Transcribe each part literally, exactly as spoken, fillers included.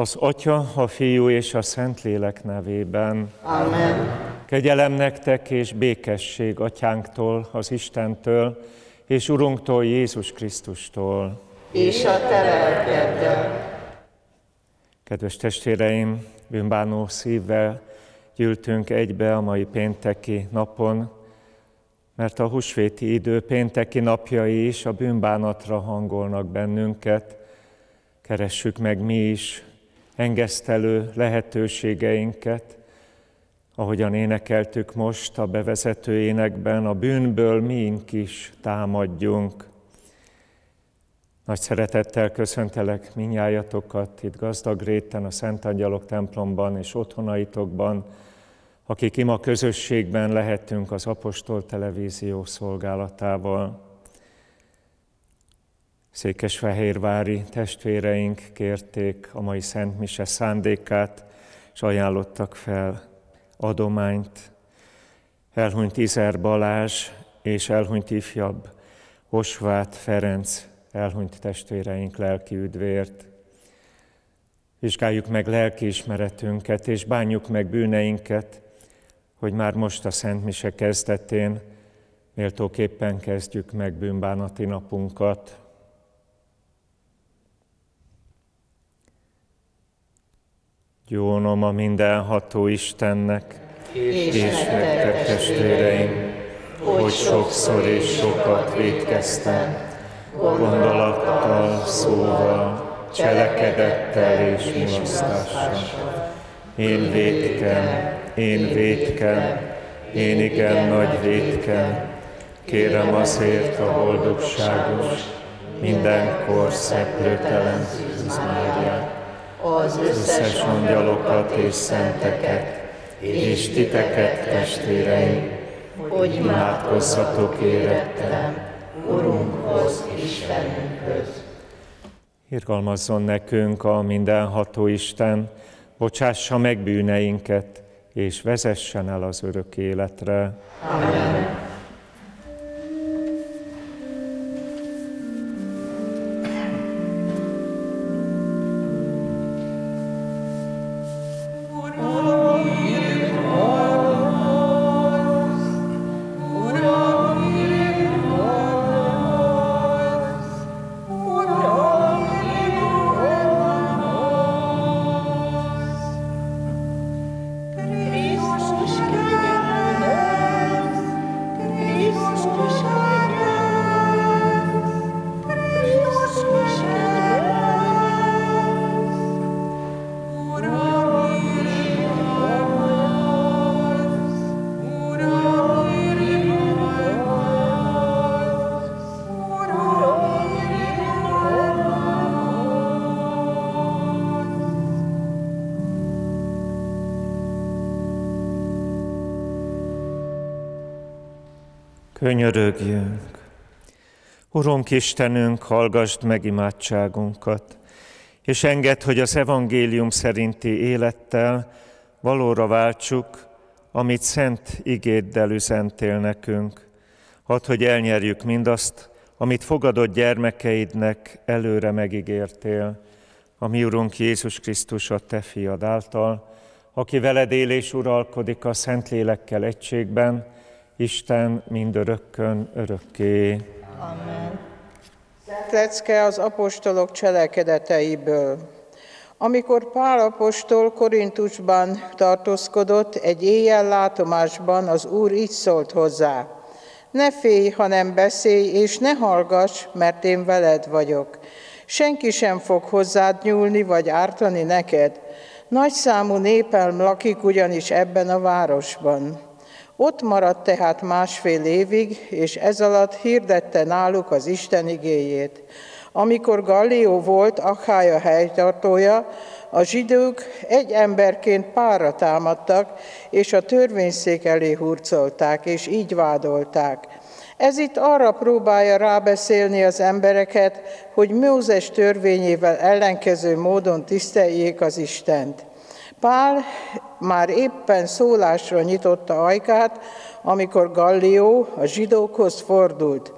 az Atya, a Fiú és a Szentlélek nevében. Amen. Kegyelem nektek és békesség Atyánktól, az Istentől, és Urunktól, Jézus Krisztustól. És a te lelkeddel. Kedves testvéreim, bűnbánó szívvel gyűltünk egybe a mai pénteki napon, mert a húsvéti idő pénteki napjai is a bűnbánatra hangolnak bennünket. Keressük meg mi is engesztelő lehetőségeinket, ahogyan énekeltük most a bevezető énekben, a bűnből miink is támadjunk. Nagy szeretettel köszöntelek mindnyájatokat itt Gazdagréten, a Szent Angyalok templomban és otthonaitokban, akik ima közösségben lehetünk az Apostol Televízió szolgálatával. Székesfehérvári testvéreink kérték a mai Szentmise szándékát, és ajánlottak fel adományt. Elhunyt Izer Balázs és elhunyt ifjabb Osvát Ferenc elhunyt testvéreink lelki üdvért. Vizsgáljuk meg lelkiismeretünket és bánjuk meg bűneinket, hogy már most a Szentmise kezdetén méltóképpen kezdjük meg bűnbánati napunkat. Jónom a mindenható Istennek, és, és nektek testvéreim, hogy sokszor és sokat vétkeztem, gondolattal, szóval, cselekedettel és nyomasztással. Én vétkem, én vétkem, én igen nagy vétkem, kérem azért a boldogságos, mindenkor szeplőtelen Szűz Máriát, az összes angyalokat és szenteket, és titeket, testvéreim, hogy imádkozzatok érettel, Urunkhoz, Istenünkhöz. Irgalmazzon nekünk a mindenható Isten, bocsássa meg bűneinket, és vezessen el az örök életre. Amen. Könyörögjünk! Urunk Istenünk, hallgasd meg imádságunkat, és engedd, hogy az evangélium szerinti élettel valóra váltsuk, amit szent igéddel üzentél nekünk. Hadd, hogy elnyerjük mindazt, amit fogadott gyermekeidnek előre megígértél, a mi Urunk Jézus Krisztus, a te fiad által, aki veled él és uralkodik a Szentlélekkel egységben, Isten mindörökkön örökké. Amen. Lecke az apostolok cselekedeteiből. Amikor Pál apostol Korinthusban tartózkodott, egy éjjel látomásban az Úr így szólt hozzá: ne félj, hanem beszélj, és ne hallgass, mert én veled vagyok. Senki sem fog hozzád nyúlni, vagy ártani neked. Nagyszámú népem lakik ugyanis ebben a városban. Ott maradt tehát másfél évig, és ez alatt hirdette náluk az Isten igéjét. Amikor Gallio volt Achaia helytartója, a zsidók egy emberként Pálra támadtak, és a törvényszék elé hurcolták, és így vádolták. Ez itt arra próbálja rábeszélni az embereket, hogy Mózes törvényével ellenkező módon tiszteljék az Istent. Pál már éppen szólásra nyitotta ajkát, amikor Gallio a zsidókhoz fordult.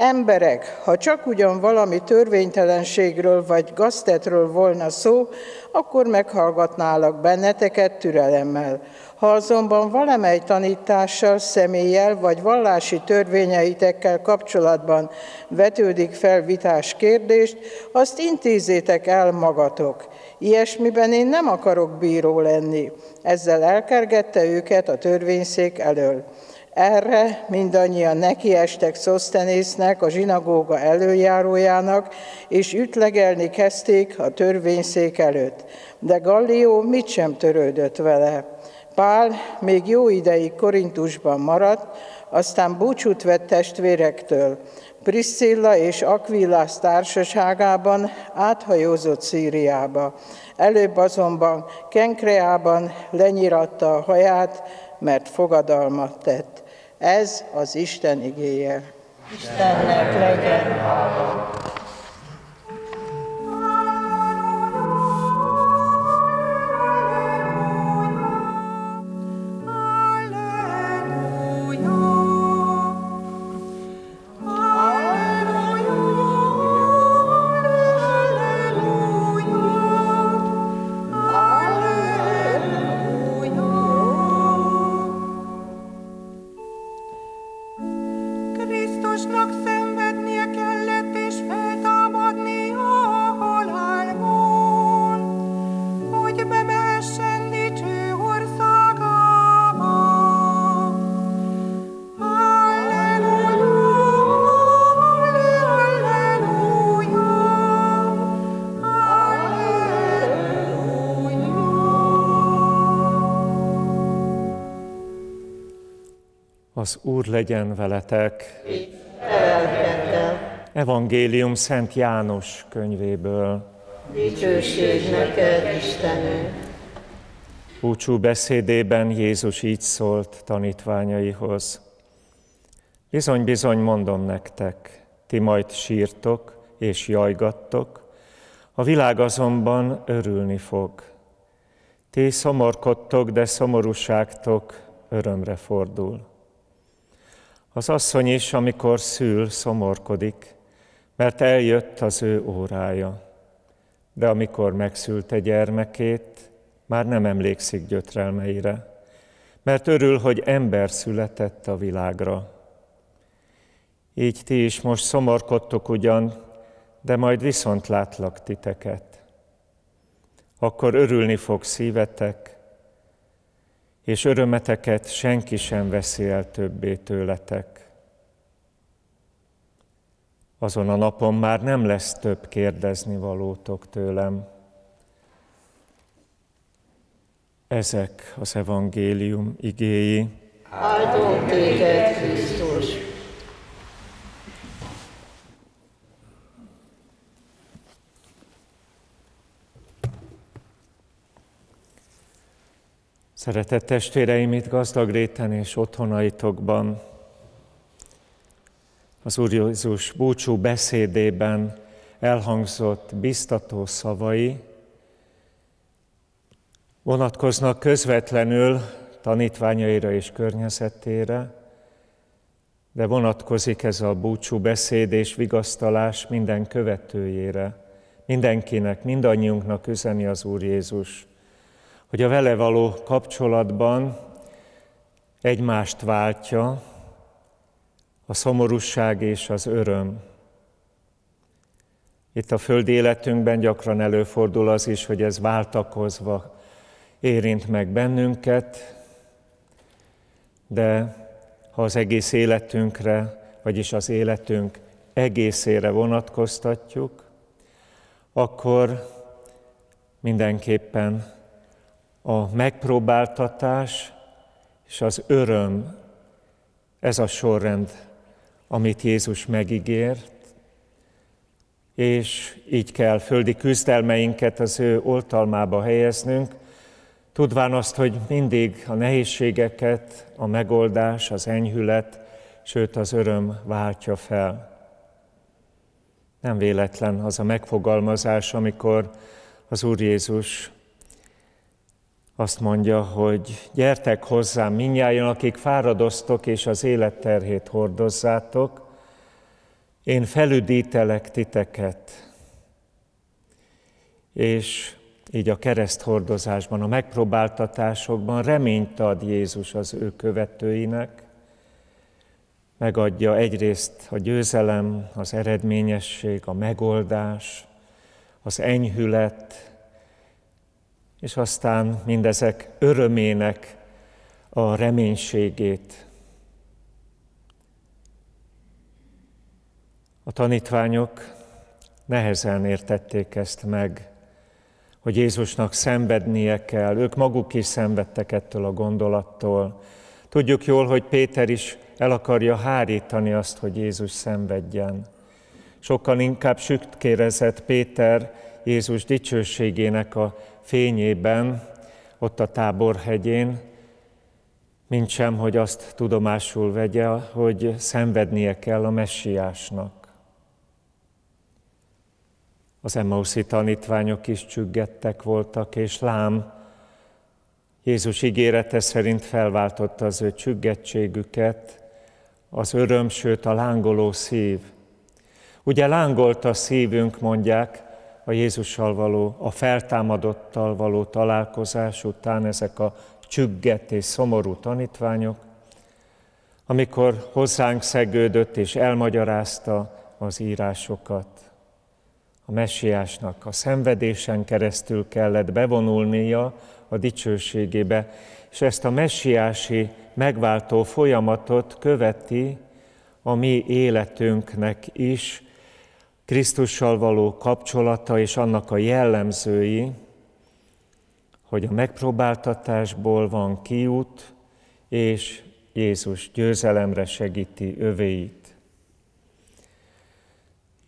Emberek, ha csak ugyan valami törvénytelenségről vagy gaztetről volna szó, akkor meghallgatnálak benneteket türelemmel. Ha azonban valamely tanítással, személlyel vagy vallási törvényeitekkel kapcsolatban vetődik fel vitás kérdést, azt intézzétek el magatok. Ilyesmiben én nem akarok bíró lenni. Ezzel elkergette őket a törvényszék elől. Erre mindannyian nekiestek Szosztenésznek, a zsinagóga előjárójának, és ütlegelni kezdték a törvényszék előtt. De Gallio mit sem törődött vele. Pál még jó ideig Korinthusban maradt, aztán búcsút vett testvérektől. Priscilla és Aquila társaságában áthajózott Szíriába. Előbb azonban Kenkreában lenyiratta a haját, mert fogadalmat tett. Ez az Isten igéje. Istennek legyen hála! Az Úr legyen veletek! Evangélium Szent János könyvéből. Dicsőség neked, Istenünk! Búcsú beszédében Jézus így szólt tanítványaihoz. Bizony-bizony mondom nektek, ti majd sírtok és jajgattok, a világ azonban örülni fog. Ti szomorkodtok, de szomorúságtok örömre fordul. Az asszony is, amikor szül, szomorkodik, mert eljött az ő órája. De amikor megszülte gyermekét, már nem emlékszik gyötrelmeire, mert örül, hogy ember született a világra. Így ti is most szomorkodtok ugyan, de majd viszont látlak titeket. Akkor örülni fog szívetek, és örömeteket senki sem veszi el többé tőletek. Azon a napon már nem lesz több kérdezni valótok tőlem. Ezek az evangélium igéi. Áldunk téged, Krisztus! Szeretett testvéreim itt Gazdagréten és otthonaitokban, az Úr Jézus búcsú beszédében elhangzott biztató szavai vonatkoznak közvetlenül tanítványaira és környezetére, de vonatkozik ez a búcsú beszéd és vigasztalás minden követőjére, mindenkinek, mindannyiunknak üzeni az Úr Jézus, hogy a vele való kapcsolatban egymást váltja a szomorúság és az öröm. Itt a földi életünkben gyakran előfordul az is, hogy ez váltakozva érint meg bennünket, de ha az egész életünkre, vagyis az életünk egészére vonatkoztatjuk, akkor mindenképpen a megpróbáltatás és az öröm, ez a sorrend, amit Jézus megígért, és így kell földi küzdelmeinket az ő oltalmába helyeznünk, tudván azt, hogy mindig a nehézségeket a megoldás, az enyhület, sőt az öröm váltja fel. Nem véletlen az a megfogalmazás, amikor az Úr Jézus azt mondja, hogy gyertek hozzám mindnyájan, akik fáradoztok és az élet terhét hordozzátok, én felüdítelek titeket. És így a kereszthordozásban, a megpróbáltatásokban reményt ad Jézus az ő követőinek, megadja egyrészt a győzelem, az eredményesség, a megoldás, az enyhület, és aztán mindezek örömének a reménységét. A tanítványok nehezen értették ezt meg, hogy Jézusnak szenvednie kell. Ők maguk is szenvedtek ettől a gondolattól. Tudjuk jól, hogy Péter is el akarja hárítani azt, hogy Jézus szenvedjen. Sokkal inkább sütkérezett Péter Jézus dicsőségének a fényében, ott a Táborhegyén, mintsem, hogy azt tudomásul vegye, hogy szenvednie kell a messiásnak. Az emmauszi tanítványok is csüggettek voltak, és lám, Jézus ígérete szerint felváltotta az ő csüggettségüket, az öröm, sőt a lángoló szív. Ugye lángolt a szívünk, mondják, a Jézussal való, a feltámadottal való találkozás után ezek a csüggett és szomorú tanítványok, amikor hozzánk szegődött és elmagyarázta az írásokat. A messiásnak a szenvedésen keresztül kellett bevonulnia a dicsőségébe, és ezt a messiási megváltó folyamatot követi a mi életünknek is, Krisztussal való kapcsolata és annak a jellemzői, hogy a megpróbáltatásból van kiút, és Jézus győzelemre segíti övéit.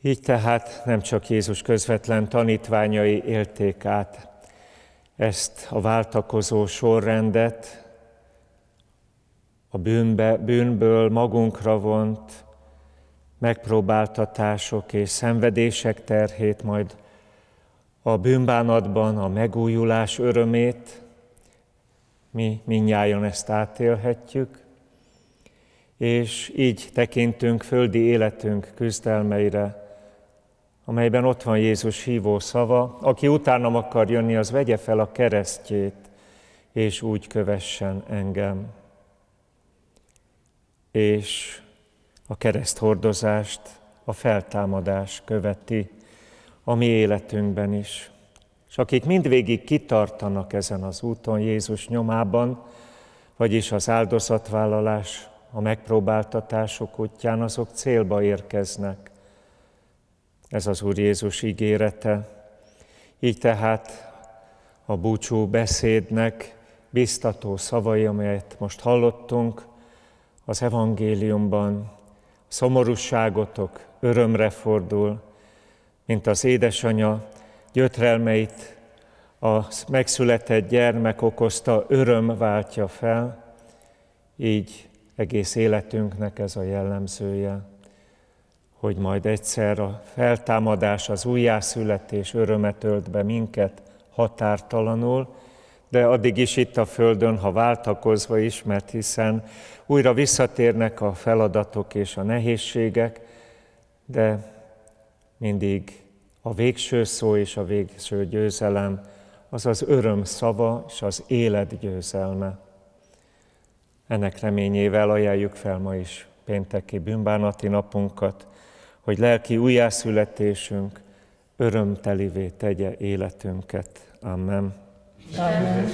Így tehát nem csak Jézus közvetlen tanítványai élték át ezt a váltakozó sorrendet, a bűnbe, bűnből magunkra vont megpróbáltatások és szenvedések terhét, majd a bűnbánatban a megújulás örömét, mi mindnyájan ezt átélhetjük, és így tekintünk földi életünk küzdelmeire, amelyben ott van Jézus hívó szava, aki utánam akar jönni, az vegye fel a keresztjét, és úgy kövessen engem. És a kereszthordozást a feltámadás követi a mi életünkben is. És akik mindvégig kitartanak ezen az úton Jézus nyomában, vagyis az áldozatvállalás, a megpróbáltatások útján, azok célba érkeznek. Ez az Úr Jézus ígérete. Így tehát a búcsú beszédnek biztató szavai, amelyet most hallottunk az evangéliumban, szomorúságotok örömre fordul, mint az édesanya gyötrelmeit a megszületett gyermek okozta, öröm váltja fel, így egész életünknek ez a jellemzője, hogy majd egyszer a feltámadás, az újjászületés öröme tölt be minket határtalanul, de addig is itt a Földön, ha váltakozva is, mert hiszen újra visszatérnek a feladatok és a nehézségek, de mindig a végső szó és a végső győzelem, az az öröm szava és az élet győzelme. Ennek reményével ajánljuk fel ma is pénteki bűnbánati napunkat, hogy lelki újjászületésünk örömtelivé tegye életünket. Amen. Amen.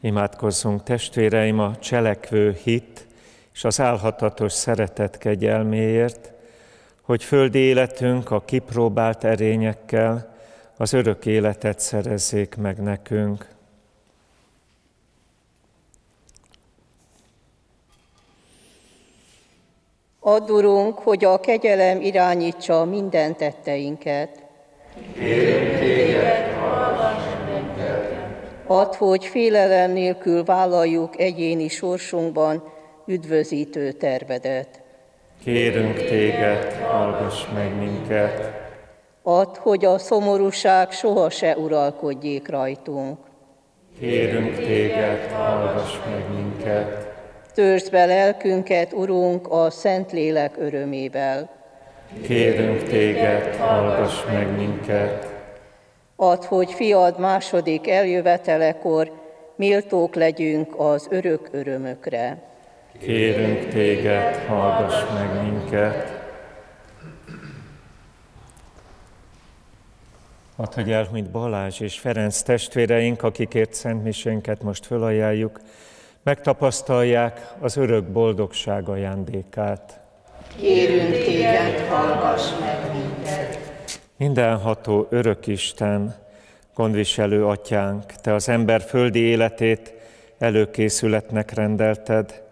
Imádkozzunk, testvéreim, a cselekvő hit és az álhatatos szeretet kegyelméért, hogy földi életünk a kipróbált erényekkel az örök életet szerezzék meg nekünk. Add, Urunk, hogy a kegyelem irányítsa minden tetteinket. Kérünk téged, hallgass minket. Add, hogy félelem nélkül vállaljuk egyéni sorsunkban üdvözítő tervedet. Kérünk téged, hallgass meg minket. Add, hogy a szomorúság soha se uralkodjék rajtunk. Kérünk téged, hallgass meg minket. Törtsd be lelkünket, Urunk, a Szentlélek örömével. Kérünk téged, hallgass meg minket. Add, hogy fiad második eljövetelekor méltók legyünk az örök örömökre. Kérünk téged, hallgass meg minket. Add, hogy elhunyt Balázs és Ferenc testvéreink, akikért szentmisénket most fölajánljuk, megtapasztalják az örök boldogság ajándékát. Kérünk téged, hallgass meg minket. Mindenható örök Isten, gondviselő atyánk, te az ember földi életét előkészületnek rendelted.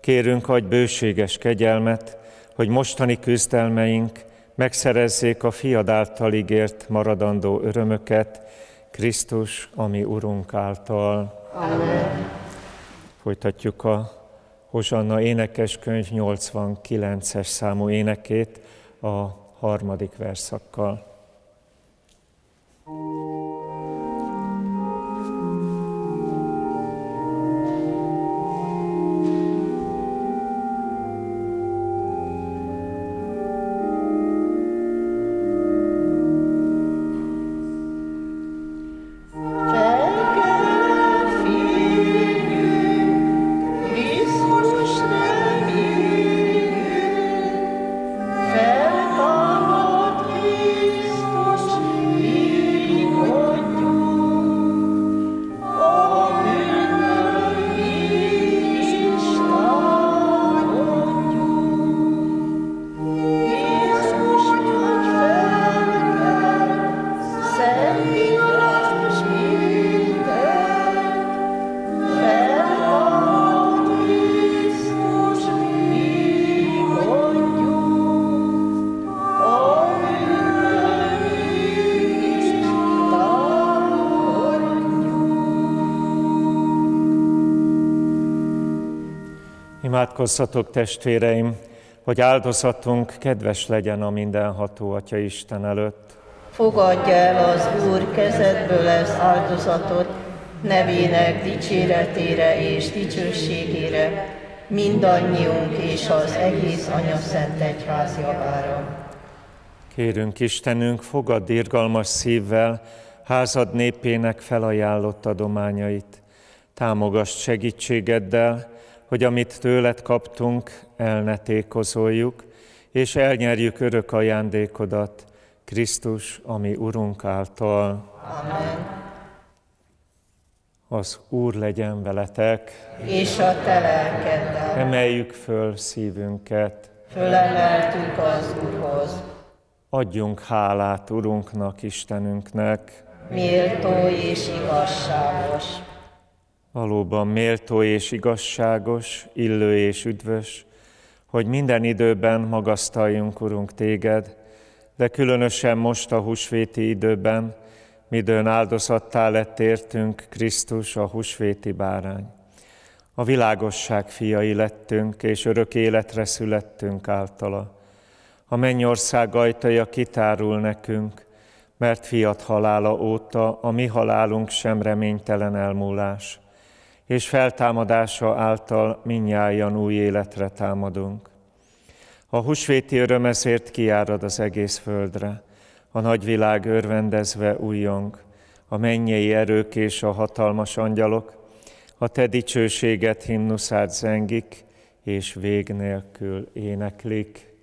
Kérünk, adj bőséges kegyelmet, hogy mostani küzdelmeink megszerezzék a fiad által ígért maradandó örömöket, Krisztus, a mi Urunk által. Amen. Folytatjuk a Hozsanna énekeskönyv nyolcvankilences számú énekét a harmadik verszakkal. Imádkozzatok, testvéreim, hogy áldozatunk kedves legyen a mindenható Atya Isten előtt. Fogadja el az Úr kezedből ezt áldozatot, nevének dicséretére és dicsőségére, mindannyiunk és az egész Anya Szent Egyház javára. Kérünk Istenünk, fogadd irgalmas szívvel házad népének felajánlott adományait. Támogasd segítségeddel, hogy amit tőled kaptunk, el ne tékozoljuk, és elnyerjük örök ajándékodat, Krisztus, a mi Urunk által. Amen. Az Úr legyen veletek, és a te lelkeddel. Emeljük föl szívünket. Fölemeltük az Úrhoz. Adjunk hálát Urunknak, Istenünknek. Méltó és igazságos. Valóban méltó és igazságos, illő és üdvös, hogy minden időben magasztaljunk, Urunk, téged, de különösen most a húsvéti időben, midőn áldozattá lett értünk, Krisztus, a húsvéti bárány. A világosság fiai lettünk, és örök életre születtünk általa. A mennyország ajtaja kitárul nekünk, mert fiat halála óta a mi halálunk sem reménytelen elmúlás, és feltámadása által mindnyájan új életre támadunk. A húsvéti öröm ezért kiárad az egész földre, a nagyvilág örvendezve újjong, a mennyei erők és a hatalmas angyalok, a te dicsőséget himnuszát zengik, és vég nélkül éneklik.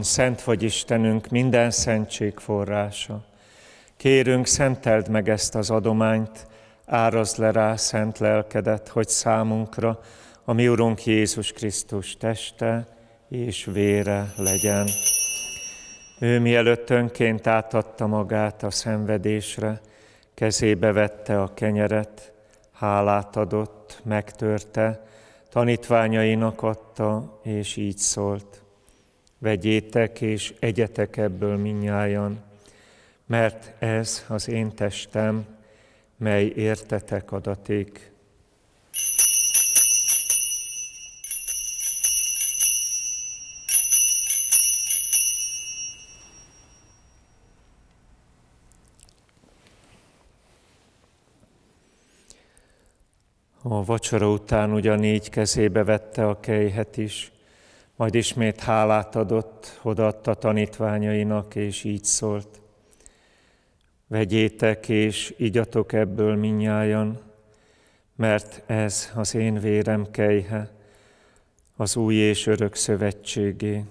Szent vagy Istenünk, minden szentség forrása. Kérünk, szenteld meg ezt az adományt, árazd le rá szent lelkedet, hogy számunkra a mi Urunk Jézus Krisztus teste és vére legyen. Ő mielőtt önként átadta magát a szenvedésre, kezébe vette a kenyeret, hálát adott, megtörte, tanítványainak adta, és így szólt. Vegyétek és egyetek ebből mindnyájan, mert ez az én testem, mely értetek adatik. A vacsora után ugyanígy kezébe vette a kejhet is, majd ismét hálát adott, odaadta tanítványainak, és így szólt. Vegyétek és igyatok ebből mindnyájan, mert ez az én vérem kejhe, az új és örök szövetségé.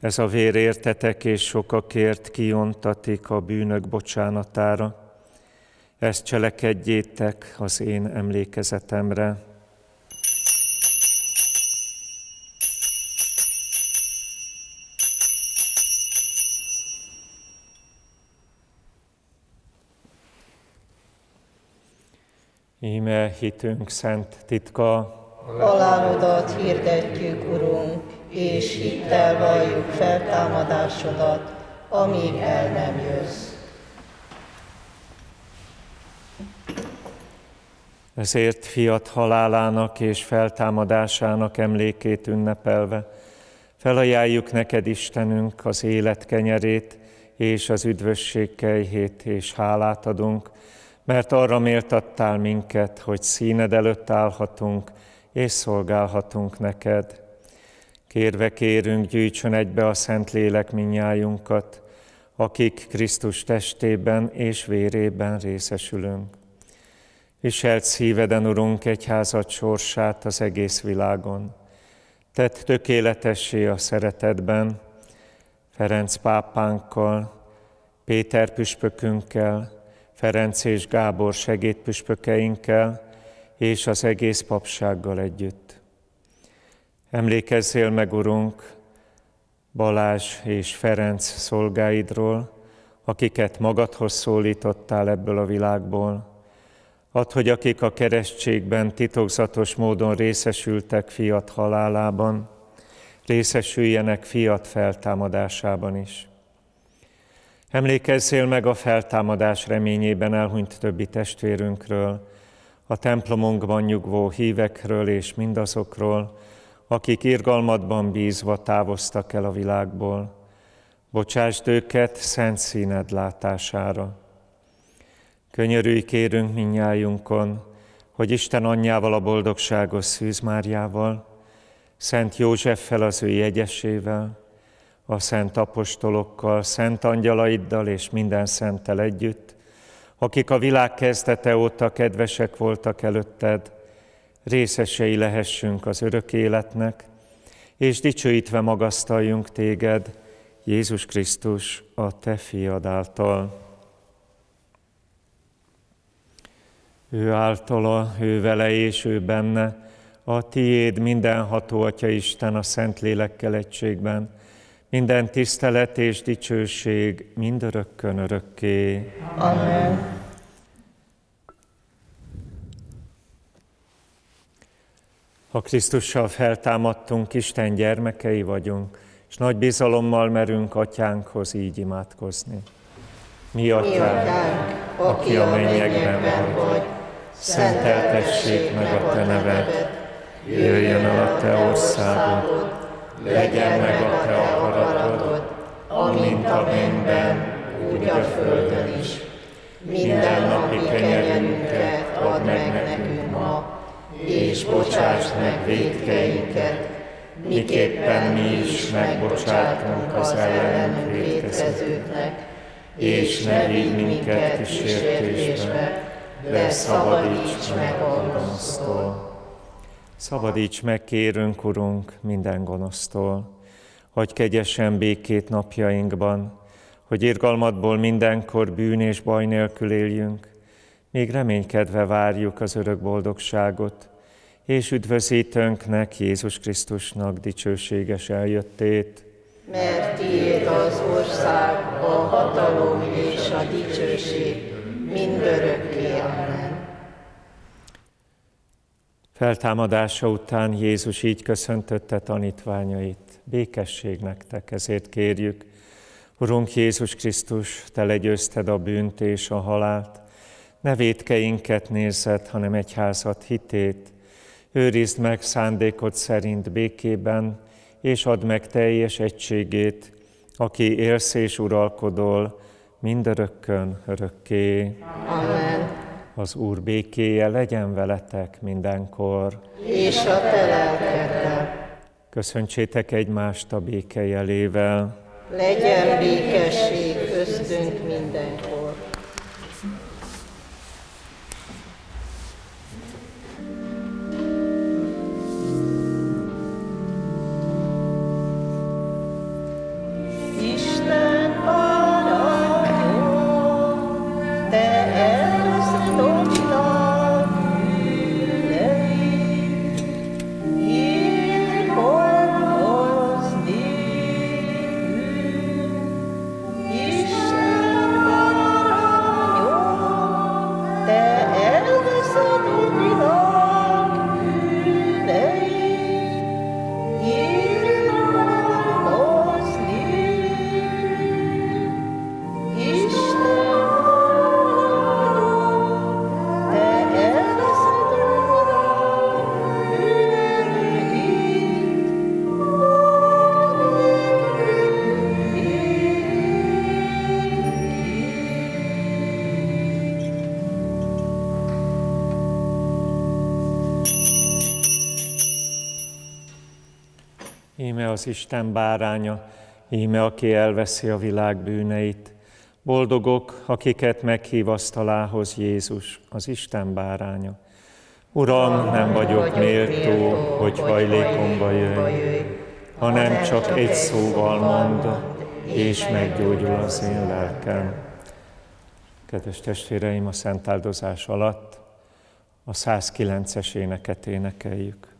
Ez a vér értetek és sokakért kiontatik a bűnök bocsánatára. Ezt cselekedjétek az én emlékezetemre. Íme hitünk szent titka. Halálodat hirdetjük, Urunk, és hittel valljuk feltámadásodat, amíg el nem jössz. Ezért fiat halálának és feltámadásának emlékét ünnepelve felajánljuk neked, Istenünk, az élet kenyerét és az üdvösség kejhét, és hálát adunk, mert arra méltattál minket, hogy színed előtt állhatunk és szolgálhatunk neked. Kérve kérünk, gyűjtsön egybe a Szentlélek mindnyájunkat, akik Krisztus testében és vérében részesülünk. Viselt szíveden, Urunk, egyházad sorsát az egész világon. Tedd tökéletessé a szeretetben, Ferenc pápánkkal, Péter püspökünkkel, Ferenc és Gábor segédpüspökeinkkel és az egész papsággal együtt. Emlékezzél meg, Urunk, Balázs és Ferenc szolgáidról, akiket magadhoz szólítottál ebből a világból. Add, hogy akik a keresztségben titokzatos módon részesültek fiat halálában, részesüljenek fiat feltámadásában is. Emlékezzél meg a feltámadás reményében elhunyt többi testvérünkről, a templomunkban nyugvó hívekről és mindazokról, akik irgalmatban bízva távoztak el a világból. Bocsásd őket szent színed látására. Könyörülj, kérünk, mindnyájunkon, hogy Isten anyjával, a boldogságos Szűz Máriával, Szent Józseffel, az ő jegyesével, a szent apostolokkal, szent angyalaiddal és minden szenttel együtt, akik a világ kezdete óta kedvesek voltak előtted, részesei lehessünk az örök életnek, és dicsőítve magasztaljunk téged, Jézus Krisztus, a te fiad által. Ő általa, ő vele és ő benne, a tiéd mindenható Atya Isten a Szentlélekkel egységben, minden tisztelet és dicsőség mindörökkön örökké. Amen. Ha Krisztussal feltámadtunk, Isten gyermekei vagyunk, és nagy bizalommal merünk Atyánkhoz így imádkozni. Mi Atyánk, aki a mennyekben vagy, szenteltessék meg a te neved, jöjjön el a te országod, legyen meg a te akaratod, amint a mennyben, úgy a földön is. Minden napi kenyerünket add meg nekünk ma, és bocsásd meg vétkeinket, miképpen mi is megbocsátunk az ellenünk vétkezőknek, és ne vigy minket kísértésbe, de szabadíts meg a gonosztól. Szabadíts meg, kérünk, Urunk, minden gonosztól, hogy kegyesen békét napjainkban, hogy irgalmadból mindenkor bűn és baj nélkül éljünk, még reménykedve várjuk az örök boldogságot, és üdvözítőnknek, Jézus Krisztusnak dicsőséges eljöttét. Mert tiéd az ország, a hatalom és a dicsőség mindörökké. Amen. Feltámadása után Jézus így köszöntötte tanítványait. Békesség nektek, ezért kérjük. Urunk Jézus Krisztus, te legyőzted a bűnt és a halált. Ne vétkeinket nézzed, hanem egyházat hitét. Őrizd meg szándékod szerint békében, és add meg teljes egységét, aki élsz és uralkodol, mindörökkön örökké. Amen. Az Úr békéje legyen veletek mindenkor. És a te lelkeddel. Köszöntsétek egymást a béke jelével. Legyen békesség köztünk mindenkor. Íme az Isten báránya, íme aki elveszi a világ bűneit. Boldogok, akiket meghív asztalához Jézus, az Isten báránya. Uram, nem vagyok méltó, hogy hajlékomba jöjj, hanem csak egy szóval mondd, és meggyógyul az én lelkem. Kedves testvéreim, a szent áldozás alatt a százkilences éneket énekeljük.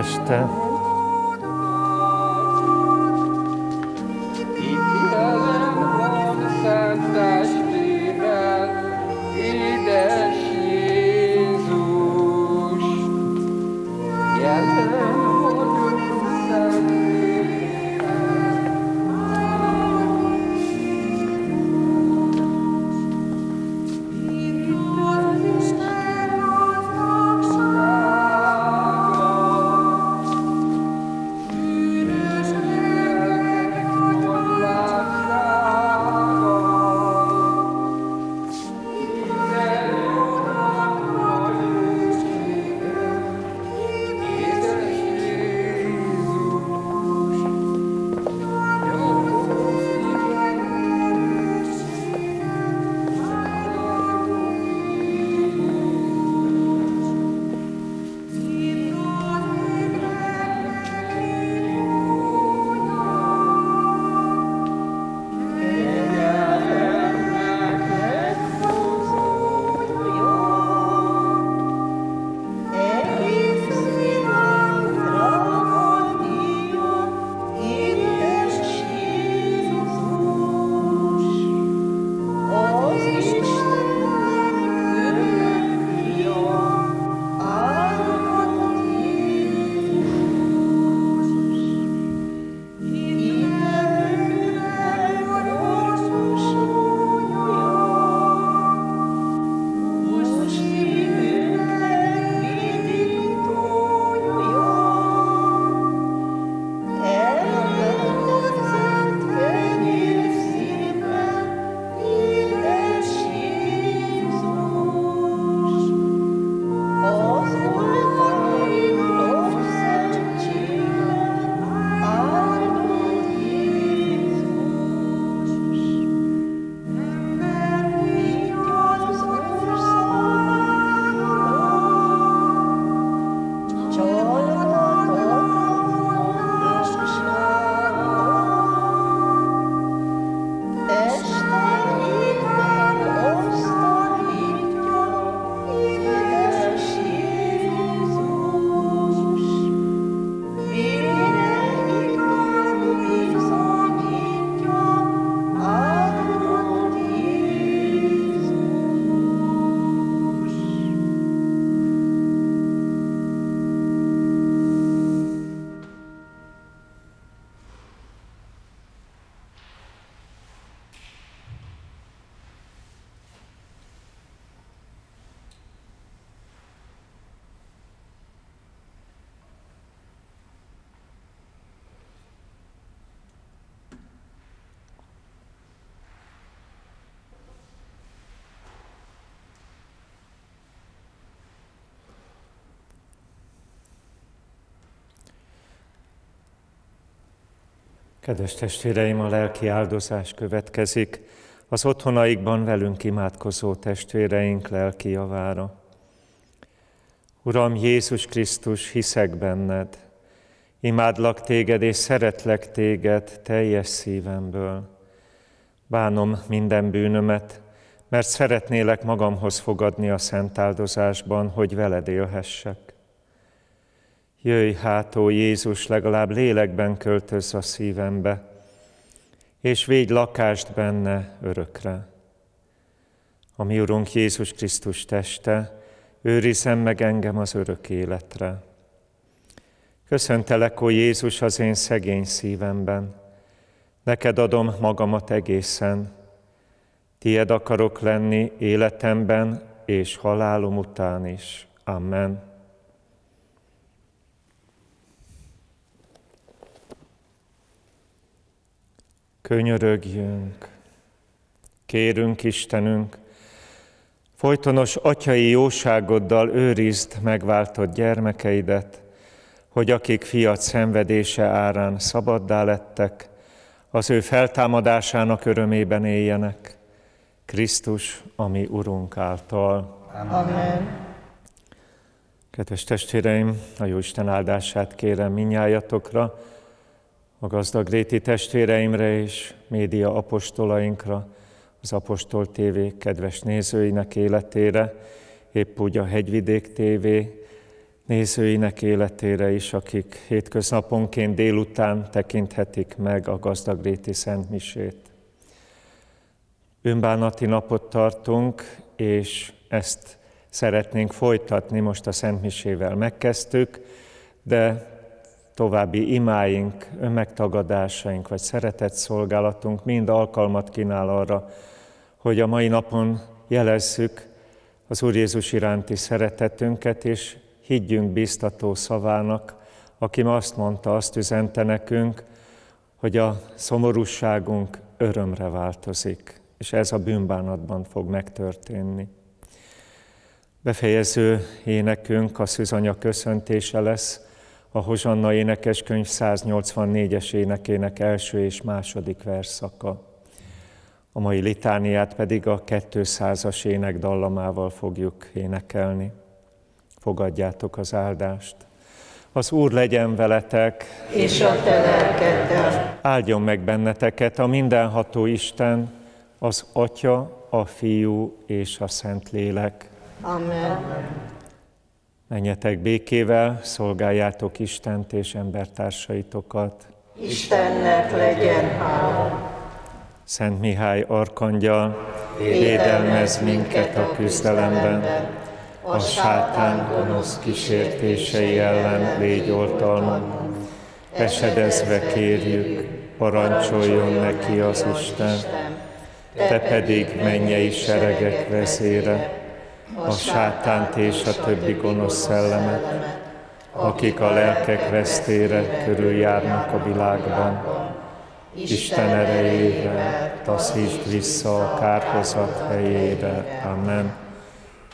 Teste. Kedves testvéreim, a lelki áldozás következik az otthonaikban velünk imádkozó testvéreink lelki javára. Uram Jézus Krisztus, hiszek benned, imádlak téged és szeretlek téged teljes szívemből. Bánom minden bűnömet, mert szeretnélek magamhoz fogadni a szent áldozásban, hogy veled élhessek. Jöjj hát, ó Jézus, legalább lélekben költözz a szívembe, és védj lakást benne örökre. A mi Urunk Jézus Krisztus teste, őrizzen meg engem az örök életre. Köszöntelek, ó Jézus, az én szegény szívemben, neked adom magamat egészen, tied akarok lenni életemben és halálom után is. Amen. Könyörögjünk, kérünk Istenünk, folytonos atyai jóságoddal őrizd megváltott gyermekeidet, hogy akik fiat szenvedése árán szabaddá lettek, az ő feltámadásának örömében éljenek, Krisztus, a mi Urunk által. Amen. Kedves testvéreim, a Jóisten áldását kérem mindnyájatokra, a gazdagréti testvéreimre és média apostolainkra, az Apostol té vé kedves nézőinek életére, épp úgy a Hegyvidék té vé nézőinek életére is, akik hétköznaponként délután tekinthetik meg a gazdagréti szentmisét. Bűnbánati napot tartunk, és ezt szeretnénk folytatni, most a szentmisével megkezdtük, de további imáink, önmegtagadásaink vagy szeretetszolgálatunk mind alkalmat kínál arra, hogy a mai napon jelezzük az Úr Jézus iránti szeretetünket, és higgyünk biztató szavának, aki azt mondta, azt üzente nekünk, hogy a szomorúságunk örömre változik, és ez a bűnbánatban fog megtörténni. Befejező énekünk a szűzanya köszöntése lesz, a Hozsanna énekeskönyv száznyolcvannégyes énekének első és második versszaka. A mai litániát pedig a kétszázas ének dallamával fogjuk énekelni. Fogadjátok az áldást. Az Úr legyen veletek, és a te lelkeddel. Áldjon meg benneteket a mindenható Isten, az Atya, a Fiú és a Szentlélek. Amen. Amen. Menjetek békével, szolgáljátok Istent és embertársaitokat. Istennek legyen hála! Szent Mihály arkangyal, védelmezz minket a küzdelemben, a sátán gonosz kísértései ellen légy oltalmon. Esedezve kérjük, parancsoljon neki az Isten, te pedig mennyei seregek vezére, a sátánt és a többi gonosz szellemet, akik a lelkek vesztére körüljárnak a világban. Isten erejével taszítsd vissza a kárhozat helyére. Amen.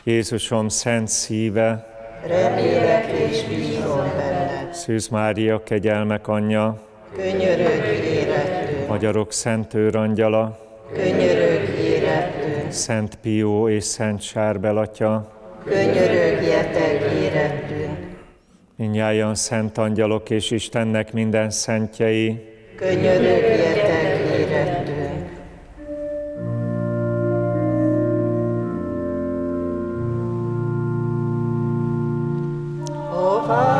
Jézusom szent szíve, remélek és bízom benned. Szűz Mária, kegyelmek anyja, könyörögj érettünk. Magyarok szent őrangyala, könyörögj érettünk. Szent Pió és Szent Sárbel atya, könyörögjetek érettünk. Mindnyájan szent angyalok és Istennek minden szentjei, könyörögjetek érettünk. Ó,